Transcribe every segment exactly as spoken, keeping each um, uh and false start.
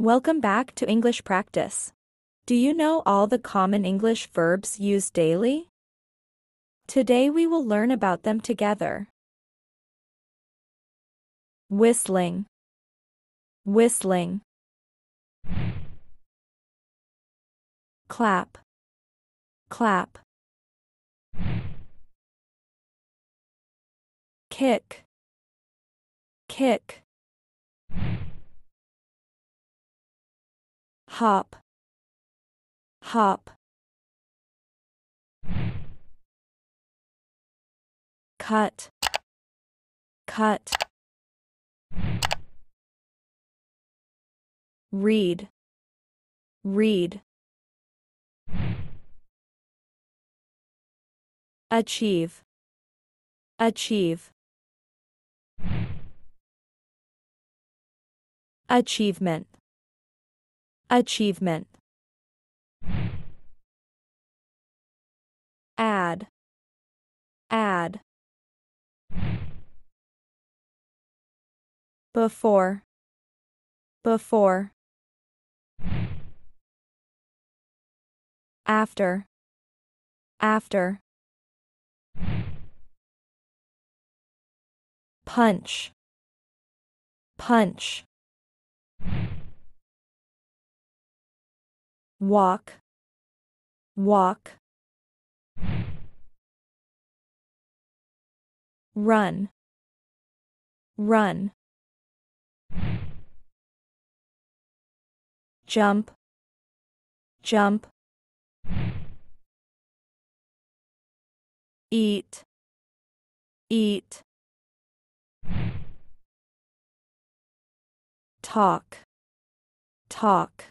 Welcome back to English practice. Do you know all the common English verbs used daily? Today we will learn about them together. Whistling, whistling. Clap, clap. Kick, kick. Hop, hop. Cut, cut. Read, read. Achieve, achieve. Achievement, achievement. Add, add. Before, before. After, after. Punch, punch. Walk, walk. Run, run. Jump, jump. Eat, eat. Talk, talk.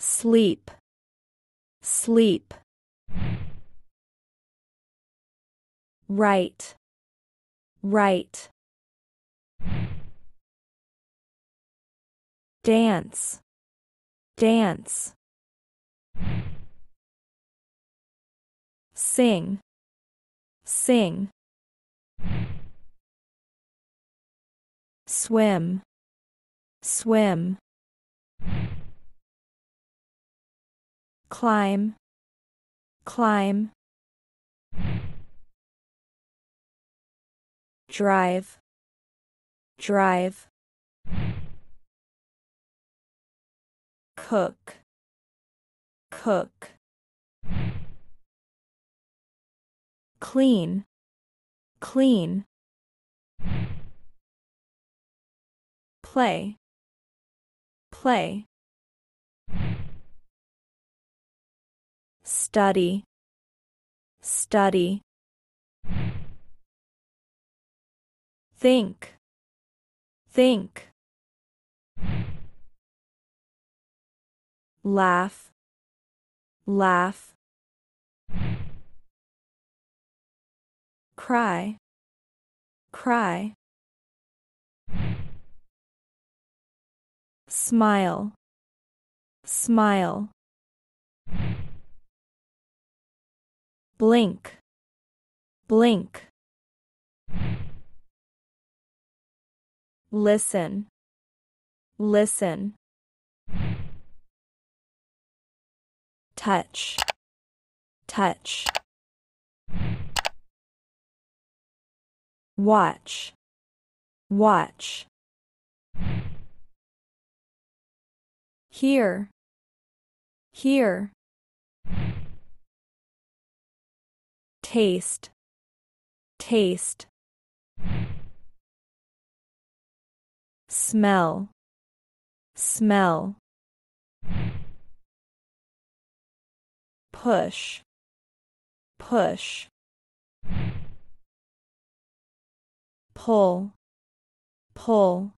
Sleep, sleep. Write, write. Dance, dance. Sing, sing. Swim, swim. Climb, climb. Drive, drive. Cook, cook. Clean, clean. Play, play. Study, study. Think, think. Laugh, laugh. Cry, cry. Smile, smile. Blink, blink. Listen, listen. Touch, touch. Watch, watch. Hear, hear. Taste, taste. Smell, smell. Push, push. Pull, pull.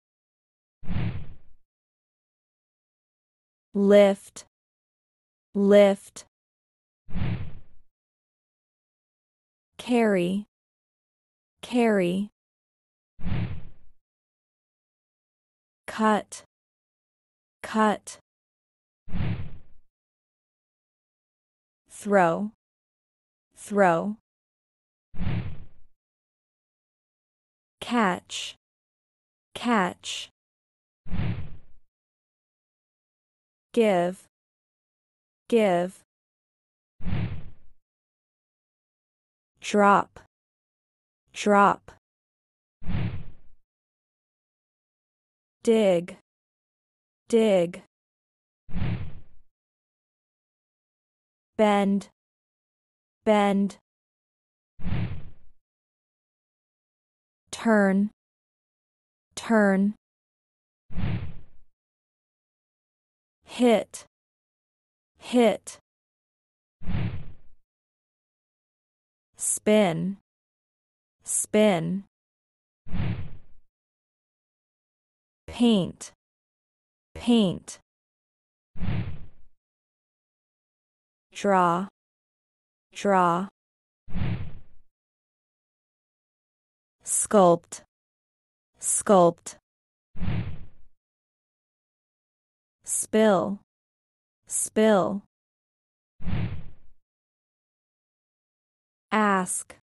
Lift, lift. Carry, carry. Cut, cut. Throw, throw. Catch, catch, give, give, drop, drop, dig, dig, bend, bend, turn, turn, hit, hit, spin, spin, paint, paint, draw, draw, sculpt, sculpt, spill, spill, ask,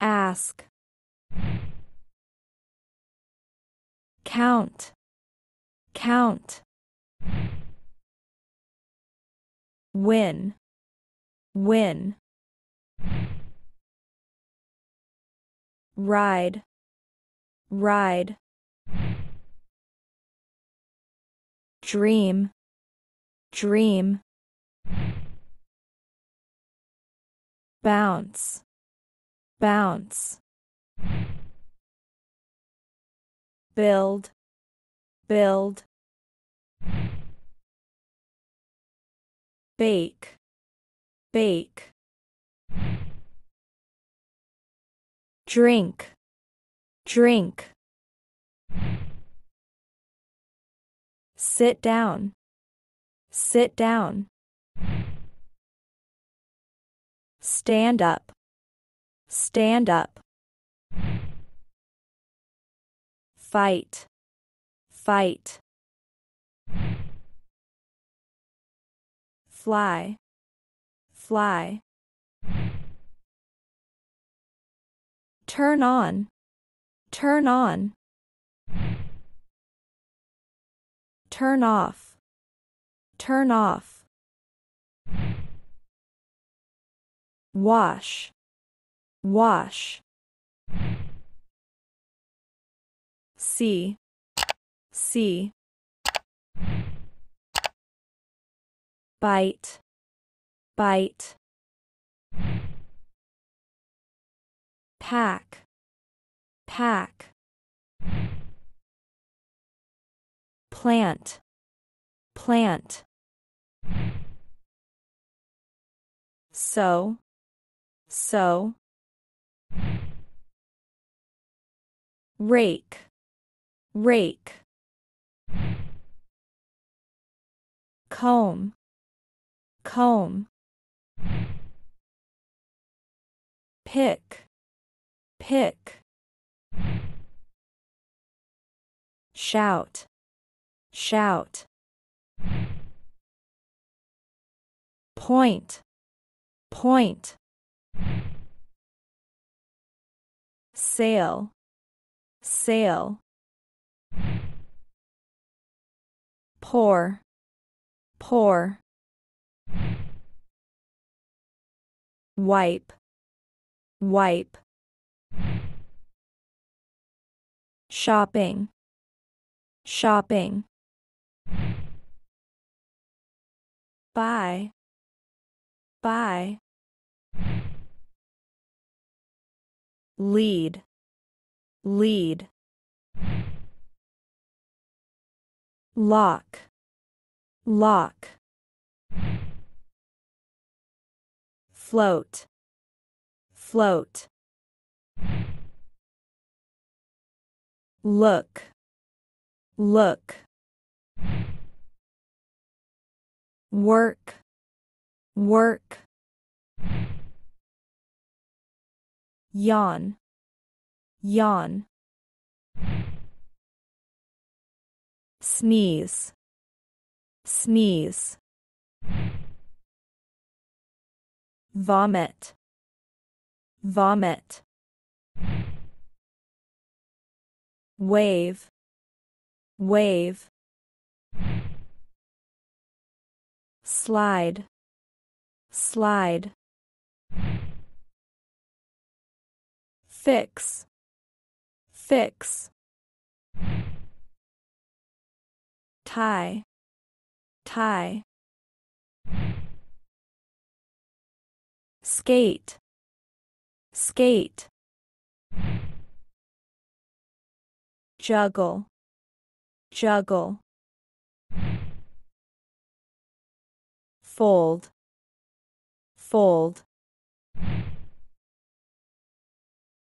ask, count, count, win, win, ride, ride, dream, dream, bounce, bounce, build, build, bake, bake, drink, drink, sit down, sit down, stand up, stand up, fight, fight, fly, fly, turn on, turn on, turn off, turn off, wash, wash, see, see, bite, bite, pack, pack, plant, plant, sow, sow, rake, rake, comb, comb, pick, pick, shout, shout, point, point, sail, sail, pour, pour, wipe, wipe, shopping, shopping, buy, buy, lead, lead, lock, lock, float, float, look, look, work, work, yawn, yawn, sneeze, sneeze, vomit, vomit, wave, wave, slide, slide, fix, fix, tie, tie, skate, skate, juggle, juggle, fold, fold,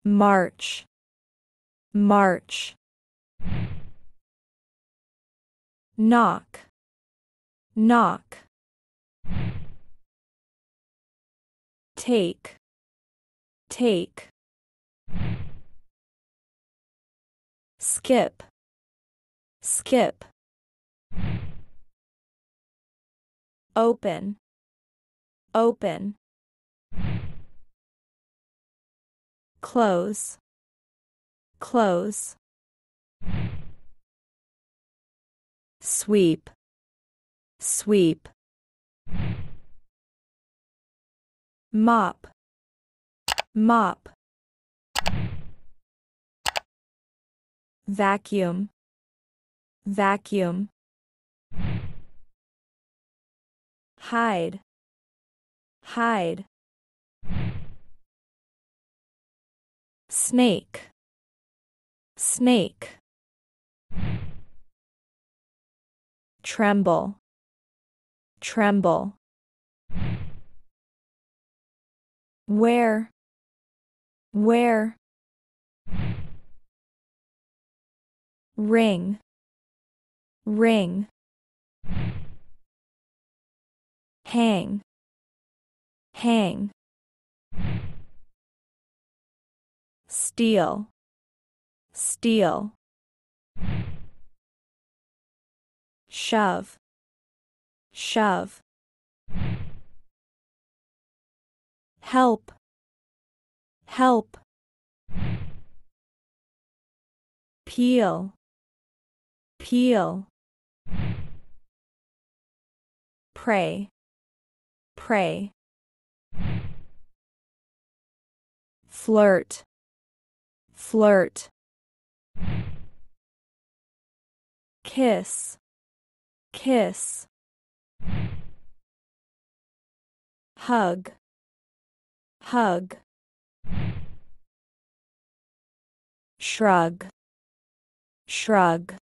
march, march, knock, knock, take, take, skip, skip, open, open, close, close, sweep, sweep, mop, mop, vacuum, vacuum, hide, hide, snake, snake, tremble, tremble, where, where, ring, ring, hang, hang, steal, steal, shove, shove, help, help, peel, peel, pray, pray, flirt, flirt, kiss, kiss, hug, hug, shrug, shrug,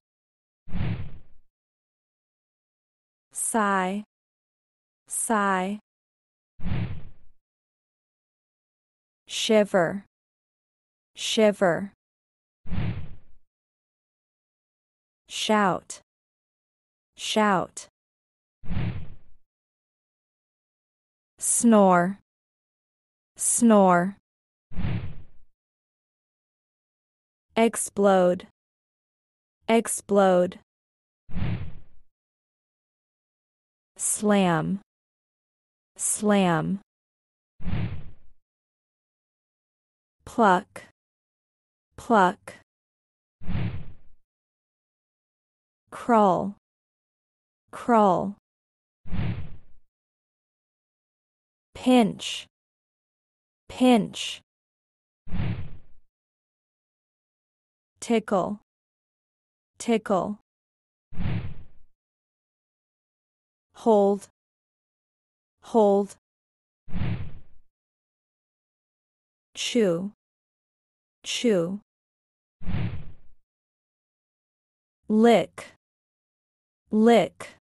sigh, sigh, shiver, shiver, shout, shout, snore, snore, explode, explode, slam, slam, pluck, pluck, crawl, crawl, pinch, pinch, tickle, tickle, hold, hold, chew, chew, lick, lick,